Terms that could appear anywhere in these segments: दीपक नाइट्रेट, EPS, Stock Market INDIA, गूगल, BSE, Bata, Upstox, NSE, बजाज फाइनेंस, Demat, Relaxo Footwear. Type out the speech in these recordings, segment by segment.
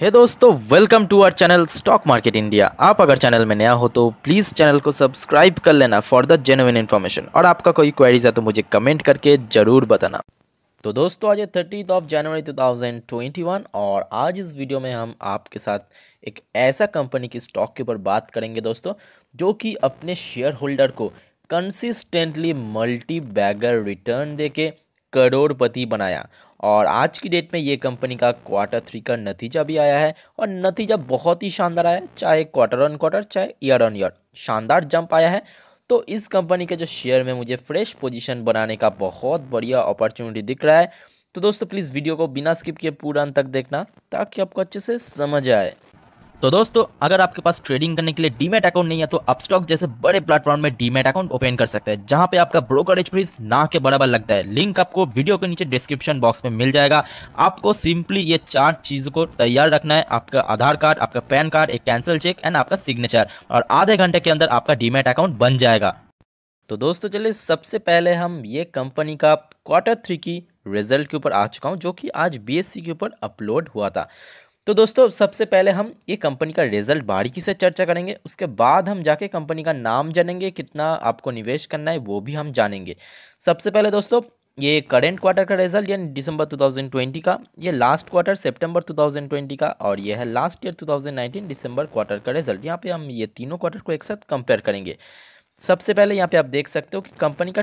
हे दोस्तों, welcome to our channel stock market India. आप अगर चैनल में नया हो तो प्लीज़ चैनल को सब्सक्राइब कर लेना फॉर द जेन्युइन इन्फॉर्मेशन। और आपका कोई क्वेरीज है तो मुझे कमेंट करके ज़रूर बताना। तो दोस्तों, आज है 30 जनवरी 2021 और आज इस वीडियो में हम आपके साथ एक ऐसा कंपनी की स्टॉक के ऊपर बात करेंगे दोस्तों, जो कि अपने शेयर होल्डर को कंसिस्टेंटली मल्टी बैगर रिटर्न दे के करोड़पति बनाया। और आज की डेट में ये कंपनी का क्वार्टर 3 का नतीजा भी आया है और नतीजा बहुत ही शानदार आया है, चाहे क्वार्टर ऑन क्वार्टर चाहे ईयर ऑन ईयर शानदार जंप आया है। तो इस कंपनी के जो शेयर में मुझे फ्रेश पोजीशन बनाने का बहुत बढ़िया अपॉर्चुनिटी दिख रहा है। तो दोस्तों प्लीज़ वीडियो को बिना स्किप किए पूरा अंत तक देखना ताकि आपको अच्छे से समझ आए। तो दोस्तों, अगर आपके पास ट्रेडिंग करने के लिए डीमेट अकाउंट नहीं है तो अपस्टॉक जैसे बड़े प्लेटफॉर्म में डीमेट अकाउंट ओपन कर सकते हैं, जहां पे आपका ब्रोकरेज फीस ना के बराबर लगता है। लिंक आपको वीडियो के नीचे डिस्क्रिप्शन बॉक्स में मिल जाएगा। आपको सिंपली ये 4 चीज़ों को तैयार रखना है, आपका आधार कार्ड, आपका पैन कार्ड, एक कैंसिल चेक एंड आपका सिग्नेचर, और आधे घंटे के अंदर आपका डीमेट अकाउंट बन जाएगा। तो दोस्तों चलिए सबसे पहले हम ये कंपनी का क्वार्टर 3 की रिजल्ट के ऊपर आ चुका हूँ, जो कि आज BSE के ऊपर अपलोड हुआ था। तो दोस्तों सबसे पहले हम ये कंपनी का रिजल्ट बारीकी से चर्चा करेंगे, उसके बाद हम जाके कंपनी का नाम जानेंगे, कितना आपको निवेश करना है वो भी हम जानेंगे। सबसे पहले दोस्तों ये करेंट क्वार्टर का रिजल्ट यानी दिसंबर 2020 का, ये लास्ट क्वार्टर सितंबर 2020 का, और ये है लास्ट ईयर 2019 दिसंबर क्वार्टर का रिजल्ट। यहाँ पे हम ये तीनों क्वार्टर को एक साथ कंपेयर करेंगे। सबसे पहले यहाँ पे आप देख सकते हो कि कंपनी का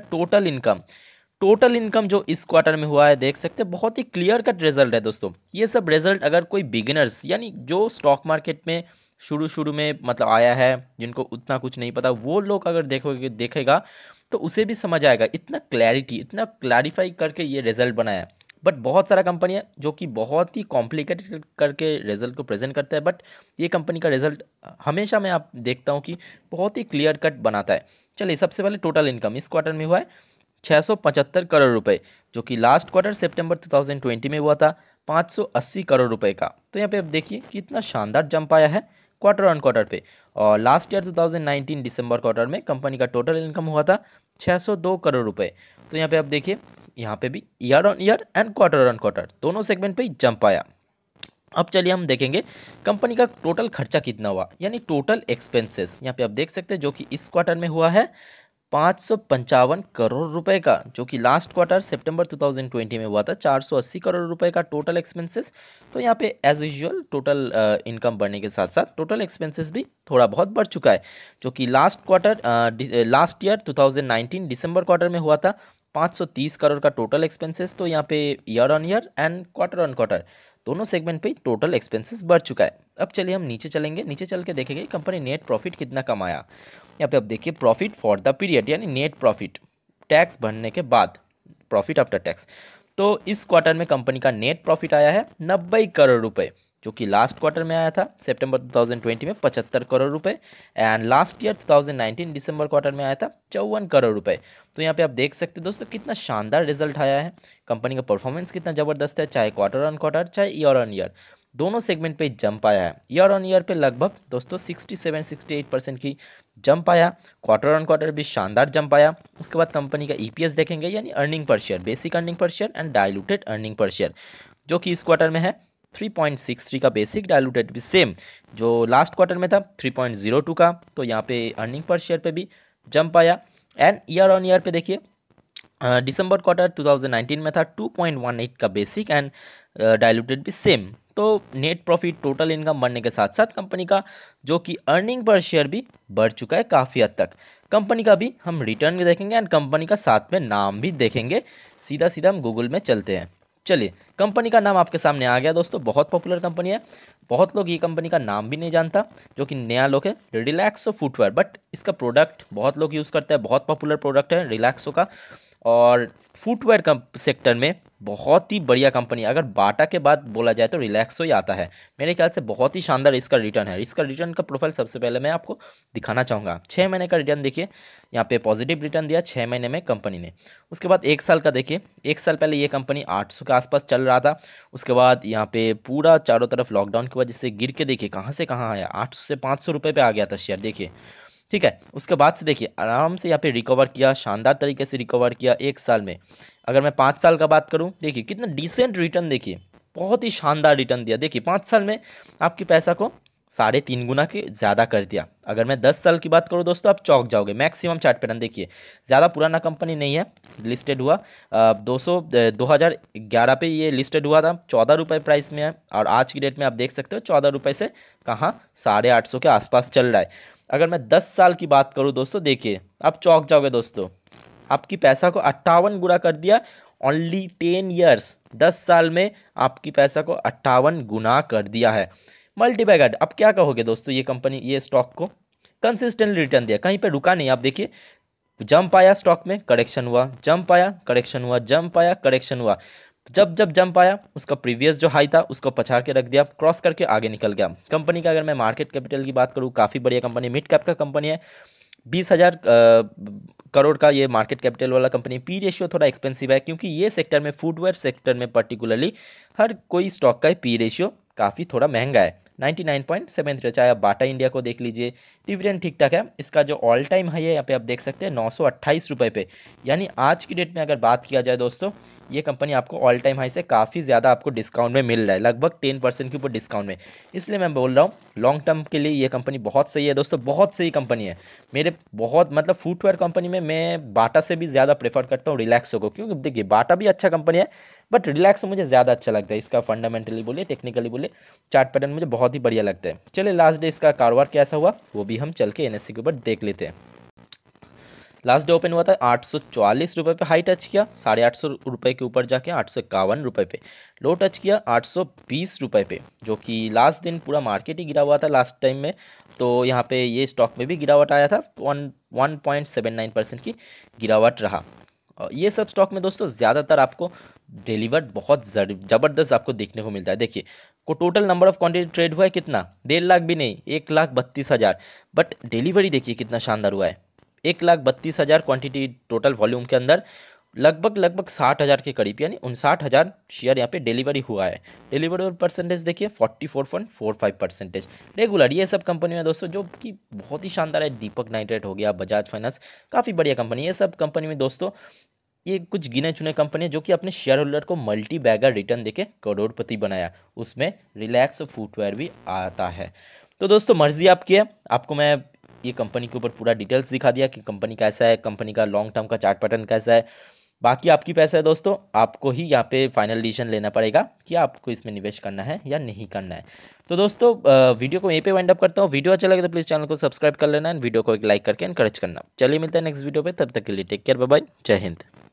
टोटल इनकम जो इस क्वार्टर में हुआ है, देख सकते हैं बहुत ही क्लियर कट रिजल्ट है दोस्तों। ये सब रिजल्ट अगर कोई बिगिनर्स यानी जो स्टॉक मार्केट में शुरू में मतलब आया है, जिनको उतना कुछ नहीं पता, वो लोग अगर देखेगा तो उसे भी समझ आएगा। इतना क्लैरिफाई करके ये रिजल्ट बनाया है। बट बहुत सारा कंपनी है जो कि बहुत ही कॉम्प्लिकेटेड करके रिजल्ट को प्रेजेंट करता है, बट ये कंपनी का रिजल्ट हमेशा मैं आप देखता हूँ कि बहुत ही क्लियर कट बनाता है। चलिए सबसे पहले टोटल इनकम इस क्वार्टर में हुआ है 675 करोड़ रुपए, जो कि लास्ट क्वार्टर सितंबर 2020 में हुआ था 580 करोड़ रुपए का। तो यहाँ पे आप देखिए कितना शानदार जंप आया है क्वार्टर ऑन क्वार्टर पे। और लास्ट ईयर 2019 दिसंबर क्वार्टर में कंपनी का टोटल इनकम हुआ था 602 करोड़ रुपए। तो यहाँ पे आप देखिए, यहाँ पे भी year on year and quarter on quarter दोनों सेगमेंट पे जंप आया। अब चलिए हम देखेंगे कंपनी का टोटल खर्चा कितना हुआ यानी टोटल एक्सपेंसेस। यहाँ पे आप देख सकते हैं जो कि इस क्वार्टर में हुआ है 555 करोड़ रुपए का, जो कि लास्ट क्वार्टर सितंबर 2020 में हुआ था 480 करोड़ रुपए का टोटल एक्सपेंसेस। तो यहाँ पे एज यूजुअल टोटल इनकम बढ़ने के साथ साथ टोटल एक्सपेंसेस भी थोड़ा बहुत बढ़ चुका है, जो कि लास्ट ईयर 2019 दिसंबर क्वार्टर में हुआ था 530 करोड़ का टोटल एक्सपेंसेस। तो यहाँ पे year on year and quarter on quarter दोनों सेगमेंट पे टोटल एक्सपेंसेस बढ़ चुका है। अब चलिए हम नीचे चल के देखेंगे कंपनी नेट प्रॉफिट कितना कमाया। यहाँ पे आप देखिए प्रॉफिट फॉर द पीरियड यानी नेट प्रॉफिट टैक्स भरने के बाद प्रॉफिट आफ्टर टैक्स। तो इस क्वार्टर में कंपनी का नेट प्रॉफिट आया है 90 करोड़ रुपए, जो कि लास्ट क्वार्टर में आया था सितंबर 2020 में 75 करोड़ रुपए एंड लास्ट ईयर 2019 दिसंबर क्वार्टर में आया था 54 करोड़ रुपए। तो यहाँ पे आप देख सकते हैं दोस्तों कितना शानदार रिजल्ट आया है, कंपनी का परफॉर्मेंस कितना ज़बरदस्त है, चाहे क्वार्टर ऑन क्वार्टर चाहे ईयर ऑन ईयर दोनों सेगमेंट पे जंप आया है। ईयर ऑन ईयर पे लगभग दोस्तों 67-68% की जंप आया, क्वार्टर ऑन क्वार्टर भी शानदार जंप आया। उसके बाद कंपनी का EPS देखेंगे यानी earning per share, basic earning per share and diluted earning per share, जो कि इस क्वार्टर में है 3.63 का बेसिक, डायलूटेड भी सेम जो लास्ट क्वार्टर में था 3.02 का। तो यहाँ पे अर्निंग पर शेयर पे भी जंप आया एंड ईयर ऑन ईयर पे देखिए दिसंबर क्वार्टर 2019 में था 2.18 का बेसिक एंड डायलूटेड भी सेम। तो नेट प्रॉफिट टोटल इनकम बढ़ने के साथ साथ कंपनी का जो कि अर्निंग पर शेयर भी बढ़ चुका है काफ़ी हद तक। कंपनी का भी हम रिटर्न भी देखेंगे एंड कंपनी का साथ में नाम भी देखेंगे। सीधा हम गूगल में चलते हैं। चलिए कंपनी का नाम आपके सामने आ गया दोस्तों, बहुत पॉपुलर कंपनी है, बहुत लोग ये कंपनी का नाम भी नहीं जानता, जो कि नया लोग है रिलैक्सो फुटवेयर। बट इसका प्रोडक्ट बहुत लोग यूज़ करते हैं, बहुत पॉपुलर प्रोडक्ट है रिलैक्सो का। और फुटवेयर सेक्टर में बहुत ही बढ़िया कंपनी, अगर बाटा के बाद बोला जाए तो रिलैक्सो ही आता है मेरे ख्याल से। बहुत ही शानदार इसका रिटर्न है, इसका रिटर्न का प्रोफाइल सबसे पहले मैं आपको दिखाना चाहूँगा। 6 महीने का रिटर्न देखिए, यहाँ पे पॉजिटिव रिटर्न दिया 6 महीने में कंपनी ने। उसके बाद 1 साल का देखिए, 1 साल पहले ये कंपनी 800 के आसपास चल रहा था, उसके बाद यहाँ पे पूरा चारों तरफ लॉकडाउन की वजह से गिर के देखिए कहाँ से कहाँ आया, 800 से 500 रुपये पे आ गया था शेयर देखिए, ठीक है। उसके बाद से देखिए आराम से यहाँ पे रिकवर किया, शानदार तरीके से रिकवर किया 1 साल में। अगर मैं 5 साल का बात करूँ देखिए कितना डिसेंट रिटर्न देखिए, बहुत ही शानदार रिटर्न दिया। देखिए 5 साल में आपकी पैसा को 3.5 गुना के ज़्यादा कर दिया। अगर मैं 10 साल की बात करूँ दोस्तों आप चौंक जाओगे। मैक्सिमम चार्ट पैटर्न देखिए, ज़्यादा पुराना कंपनी नहीं है, लिस्टेड हुआ 2011 पे ये लिस्टेड हुआ था, 14 रुपये प्राइस में है और आज की डेट में आप देख सकते हो 14 रुपये से कहाँ 850 के आसपास चल रहा है। अगर मैं 10 साल की बात करूँ दोस्तों देखिए आप चौंक जाओगे दोस्तों, आपकी पैसा को 58 गुना कर दिया। ओनली 10 ईयर्स, 10 साल में आपकी पैसा को 58 गुना कर दिया है। मल्टीबैगर अब क्या कहोगे दोस्तों, ये कंपनी ये स्टॉक को कंसिस्टेंट रिटर्न दिया, कहीं पे रुका नहीं। आप देखिए जंप आया स्टॉक में, करेक्शन हुआ, जंप आया, करेक्शन हुआ, जंप आया, करेक्शन हुआ। जब जंप आया उसका प्रीवियस जो हाई था उसको पछाड़ के रख दिया, क्रॉस करके आगे निकल गया। कंपनी का अगर मैं मार्केट कैपिटल की बात करूँ, काफ़ी बढ़िया कंपनी, मिड कैप का कंपनी है, 20,000 करोड़ का ये मार्केट कैपिटल वाला कंपनी। पी रेशियो थोड़ा एक्सपेंसिव है क्योंकि ये सेक्टर में, फुटवेयर सेक्टर में पर्टिकुलरली हर कोई स्टॉक का पी रेशियो काफ़ी थोड़ा महंगा है, 99.73। चाहे आप बाटा इंडिया को देख लीजिए, डिविडेंड ठीक ठाक है, इसका जो ऑल टाइम हाई है यहाँ पे आप देख सकते हैं 928 रुपये पे। यानी आज की डेट में अगर बात किया जाए दोस्तों, ये कंपनी आपको ऑल टाइम हाई से काफ़ी ज़्यादा आपको डिस्काउंट में मिल रहा है, लगभग 10% के ऊपर डिस्काउंट में। इसलिए मैं बोल रहा हूँ लॉन्ग टर्म के लिए ये कंपनी बहुत सही है दोस्तों, बहुत सही कंपनी है। मेरे बहुत मतलब फुटवेयर कंपनी में मैं बाटा से भी ज़्यादा प्रेफर करता हूँ रिलैक्सो को, क्योंकि देखिए बाटा भी अच्छा कंपनी है बट रिलैक्सो मुझे ज़्यादा अच्छा लगता है। इसका फंडामेंटली बोलिए, टेक्निकली बोलिए, चार्ट पैटर्न मुझे बहुत ही बढ़िया लगता है। चलिए लास्ट डे इसका कारोबार कैसा हुआ वो भी हम चल के एनएससी के ऊपर देख लेते हैं। लास्ट डे ओपन हुआ था 844 रुपये पे, हाई टच किया 850 रुपये के ऊपर जाके 851 रुपये पे, लो टच किया 820 रुपये पे, जो कि लास्ट दिन पूरा मार्केट ही गिरा हुआ था लास्ट टाइम में, तो यहाँ पे ये स्टॉक में भी गिरावट आया था, 1.79% की गिरावट रहा। ये सब स्टॉक में दोस्तों ज़्यादातर आपको डिलीवर्ड बहुत ज़बरदस्त आपको देखने को मिलता है। देखिए को total number of quantity trade हुआ है कितना, 1.5 लाख भी नहीं, 1,32,000, बट डिलीवरी देखिए कितना शानदार हुआ है, 1,32,000 क्वांटिटी टोटल वॉल्यूम के अंदर, लगभग 60,000 के करीब, यानी 59,000 शेयर यहाँ पे डिलीवरी हुआ है। डिलीवरी परसेंटेज देखिए 44.45%। रेगुलर ये सब कंपनी में दोस्तों जो कि बहुत ही शानदार है, दीपक नाइट्रेट हो गया, बजाज फाइनेंस, काफ़ी बढ़िया कंपनी। ये सब कंपनी में दोस्तों ये कुछ गिने चुने कंपनी जो कि अपने शेयर होल्डर को मल्टी बैगर रिटर्न देके करोड़पति बनाया, उसमें रिलैक्सो फुटवेयर भी आता है। तो दोस्तों मर्जी आपकी है, आपको मैं ये कंपनी के ऊपर पूरा डिटेल्स दिखा दिया कि कंपनी कैसा है, कंपनी का लॉन्ग टर्म का चार्ट पैटर्न कैसा है, बाकी आपकी पैसा है दोस्तों, आपको ही यहाँ पे फाइनल डिसीजन लेना पड़ेगा कि आपको इसमें निवेश करना है या नहीं करना है। तो दोस्तों वीडियो को यहीं पे वाइंड अप करता हूँ। वीडियो अच्छा लगे तो प्लीज़ चैनल को सब्सक्राइब कर लेना, वीडियो को एक लाइक करके एनकरेज करना। चलिए मिलते हैं नेक्स्ट वीडियो पे, तब तक के लिए टेक केयर, बाय बाय, जय हिंद।